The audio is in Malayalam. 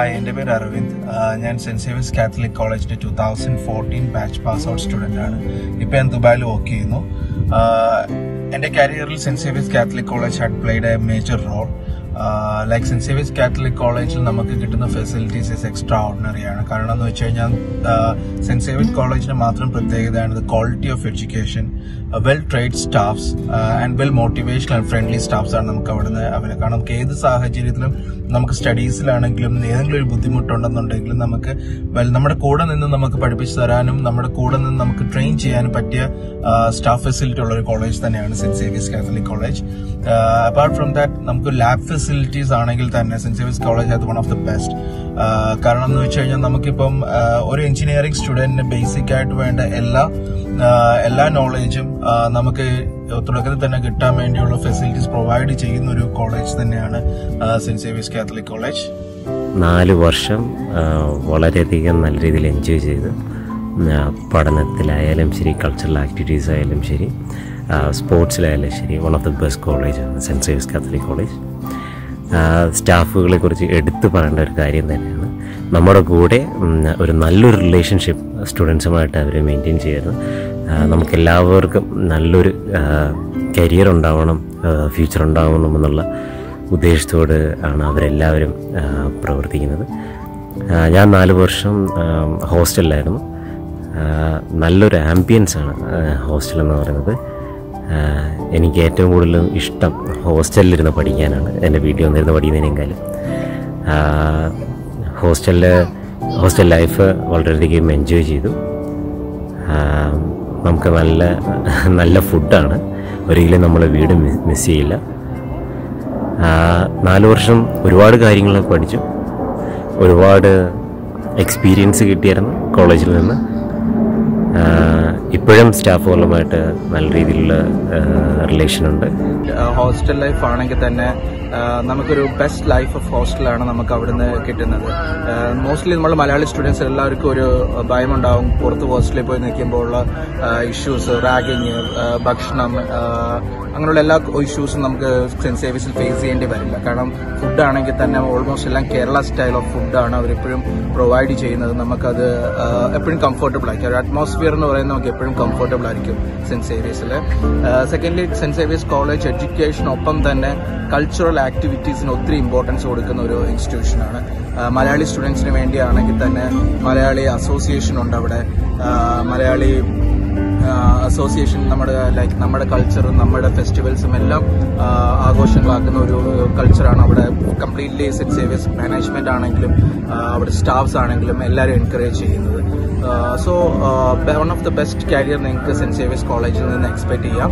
ഹായ്, എൻ്റെ പേര് അരവിന്ദ്. ഞാൻ സെൻറ്റ് സേവിയേഴ്സ് കാത്തലിക് കോളേജിൻ്റെ 2014 ബാച്ച് പാസ് ഔട്ട് സ്റ്റുഡൻ്റാണ്. ഇപ്പോൾ ഞാൻ ദുബായിൽ വർക്ക് ചെയ്യുന്നു. എൻ്റെ കരിയറിൽ Saint Xavier's Catholic college had played a major role. Like Saint Xavier's Catholic കോളേജിൽ നമുക്ക് കിട്ടുന്ന ഫെസിലിറ്റീസ് ഇസ് എക്സ്ട്രാ ഓർഡിനറിയാണ്. കാരണം എന്ന് വെച്ച് കഴിഞ്ഞാൽ സെൻറ്റ് സേവിയേഴ്സ് കോളേജിന് മാത്രം പ്രത്യേകതയാണ് the quality of education. Well trained staffs and well motivational and friendly സ്റ്റാഫ്സാണ് നമുക്ക് അവിടെ നിന്ന് അവരെ. കാരണം നമുക്ക് ഏത് സാഹചര്യത്തിലും, നമുക്ക് സ്റ്റഡീസിലാണെങ്കിലും ഏതെങ്കിലും ഒരു ബുദ്ധിമുട്ടുണ്ടെന്നുണ്ടെങ്കിലും നമുക്ക് നമ്മുടെ കൂടെ നിന്ന് നമുക്ക് പഠിപ്പിച്ചു തരാനും നമ്മുടെ കൂടെ നിന്ന് നമുക്ക് ട്രെയിൻ ചെയ്യാനും പറ്റിയ സ്റ്റാഫ് ഫെസിലിറ്റി ഉള്ളൊരു കോളേജ് തന്നെയാണ് Saint Xavier's Catholic college. Apart from that, നമുക്ക് ലാബ് ഫെസിലിറ്റീസ് ആണെങ്കിൽ തന്നെ സെൻറ്റ് സേവിയേഴ്സ് കോളേജ് അത് വൺ ഓഫ് ദ ബെസ്റ്റ്. കാരണം എന്ന് വെച്ച് കഴിഞ്ഞാൽ നമുക്കിപ്പം ഒരു എഞ്ചിനീയറിംഗ് സ്റ്റുഡൻറ്റിന് ബേസിക്കായിട്ട് വേണ്ട എല്ലാ നോളേജും നമുക്ക് തുടക്കത്തിൽ തന്നെ കിട്ടാൻ വേണ്ടിയുള്ള ഫെസിലിറ്റീസ് പ്രൊവൈഡ് ചെയ്യുന്ന ഒരു കോളേജ് തന്നെയാണ് സെൻറ്റ് സേവിയേഴ്സ് കാത്തലിക് കോളേജ്. 4 വർഷം വളരെയധികം നല്ല രീതിയിൽ എൻജോയ് ചെയ്തു. പഠനത്തിലായാലും ശരി, കൾച്ചറൽ ആക്ടിവിറ്റീസ് ആയാലും ശരി, സ്പോർട്സിലായാലും ശരി, വൺ ഓഫ് ദ ബെസ്റ്റ് കോളേജാണ് സെൻറ്റ് സേവിയേഴ്സ് കാത്തലിക് കോളേജ്. സ്റ്റാഫുകളെ കുറിച്ച് എടുത്തു പറയേണ്ട ഒരു കാര്യം തന്നെയാണ്. നമ്മുടെ കൂടെ ഒരു നല്ലൊരു റിലേഷൻഷിപ്പ് സ്റ്റുഡൻസുമായിട്ട് അവർ മെയിൻറ്റെയിൻ ചെയ്യുന്നു. നമുക്കെല്ലാവർക്കും നല്ലൊരു കരിയർ ഉണ്ടാവണം, ഫ്യൂച്ചർ ഉണ്ടാവണം എന്നുള്ള ഉദ്ദേശത്തോട് ആണ് അവരെല്ലാവരും പ്രവർത്തിക്കുന്നത്. ഞാൻ 4 വർഷം ഹോസ്റ്റലിലായിരുന്നു. നല്ലൊരു ആംബിയൻസാണ് ഹോസ്റ്റലെന്ന് പറയുന്നത്. എനിക്ക് ഏറ്റവും കൂടുതൽ ഇഷ്ടം ഹോസ്റ്റലിലിരുന്ന് പഠിക്കാനാണ്, എൻ്റെ വീട്ടിൽ വന്നിരുന്ന് പഠിക്കുന്നതിനേക്കാളും. ഹോസ്റ്റൽ ലൈഫ് വളരെയധികം എൻജോയ് ചെയ്തു. നമുക്ക് നല്ല നല്ല ഫുഡാണ്, ഒരിക്കലും നമ്മളെ വീട് മിസ് ചെയ്യില്ല. 4 വർഷം ഒരുപാട് കാര്യങ്ങൾ പഠിച്ചു, ഒരുപാട് എക്സ്പീരിയൻസ് കിട്ടിയായിരുന്നു കോളേജിൽ നിന്ന്. ഇപ്പോഴും സ്റ്റാഫുകളുമായിട്ട് നല്ല രീതിയിലുള്ള റിലേഷനുണ്ട്. ഹോസ്റ്റൽ ലൈഫ് ആണെങ്കിൽ തന്നെ നമുക്കൊരു ബെസ്റ്റ് ലൈഫ് ഓഫ് ഹോസ്റ്റലാണ് നമുക്ക് അവിടുന്ന് കിട്ടുന്നത്. മോസ്റ്റ്ലി നമ്മൾ മലയാളി സ്റ്റുഡൻസ് എല്ലാവർക്കും ഒരു ഭയമുണ്ടാവും പുറത്ത് ഹോസ്റ്റലിൽ പോയി നിൽക്കുമ്പോൾ ഉള്ള ഇഷ്യൂസ്, റാഗിങ്, ഭക്ഷണം, അങ്ങനെയുള്ള എല്ലാ ഇഷ്യൂസും നമുക്ക് സെൻറ്റ് സേവിയേഴ്സിൽ ഫേസ് ചെയ്യേണ്ടി വരില്ല. കാരണം ഫുഡാണെങ്കിൽ തന്നെ ഓൾമോസ്റ്റ് എല്ലാം കേരള സ്റ്റൈൽ ഓഫ് ഫുഡാണ് അവരെപ്പോഴും പ്രൊവൈഡ് ചെയ്യുന്നത്. നമുക്കത് എപ്പോഴും കംഫർട്ടബിൾ ആയിരിക്കും. ഒരു അറ്റ്മോസ്ഫിയർ എന്ന് പറയുന്നത് നമുക്ക് എപ്പോഴും കംഫർട്ടബിൾ ആയിരിക്കും സെൻറ്റ് സേവിയേഴ്സിൽ. സെക്കൻഡ്ലി, സെൻറ്റ് സേവിയേഴ്സ് കോളേജ് എഡ്യൂക്കേഷനൊപ്പം തന്നെ കൾച്ചറൽ ആക്ടിവിറ്റീസിന് ഒത്തിരി ഇമ്പോർട്ടൻസ് കൊടുക്കുന്ന ഒരു ഇൻസ്റ്റിറ്റ്യൂഷനാണ്. മലയാളി സ്റ്റുഡൻസിന് വേണ്ടിയാണെങ്കിൽ തന്നെ മലയാളി അസോസിയേഷൻ ഉണ്ട് അവിടെ. മലയാളി അസോസിയേഷൻ നമ്മുടെ കൾച്ചറും നമ്മുടെ ഫെസ്റ്റിവൽസും എല്ലാം ആഘോഷങ്ങളാക്കുന്ന ഒരു കൾച്ചറാണ് അവിടെ. കംപ്ലീറ്റ്ലി സെൻറ്റ് സേവിയേഴ്സ് മാനേജ്മെൻറ്റ് ആണെങ്കിലും അവിടെ സ്റ്റാഫ്സ് ആണെങ്കിലും എല്ലാവരും എൻകറേജ് ചെയ്യുന്നത്. So one of the best career നിങ്ങൾക്ക് സെൻറ്റ് സേവിയേഴ്സ് കോളേജിൽ നിന്ന് എക്സ്പെക്ട് ചെയ്യാം.